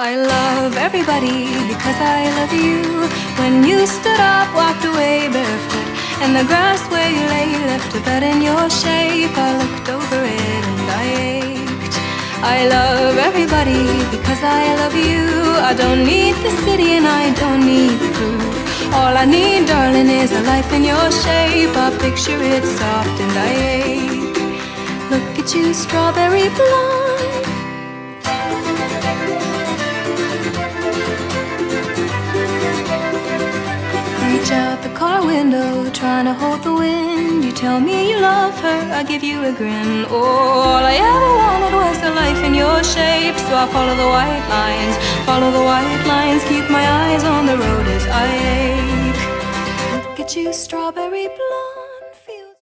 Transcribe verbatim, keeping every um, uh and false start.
I love everybody because I love you. When you stood up, walked away barefoot, and the grass where you lay left a bed in your shape. I looked over it and I ached. I love everybody because I love you. I don't need the city and I don't need the groove. All I need, darling, is a life in your shape. I picture it soft and I ache. Look at you, strawberry blonde. Reach out the car window, trying to hold the wind. You tell me you love her, I give you a grin. Oh, all I ever wanted was a life in your shape. So I follow the white lines, follow the white lines. Keep my eyes on the road as I ache. Look at you, strawberry blonde.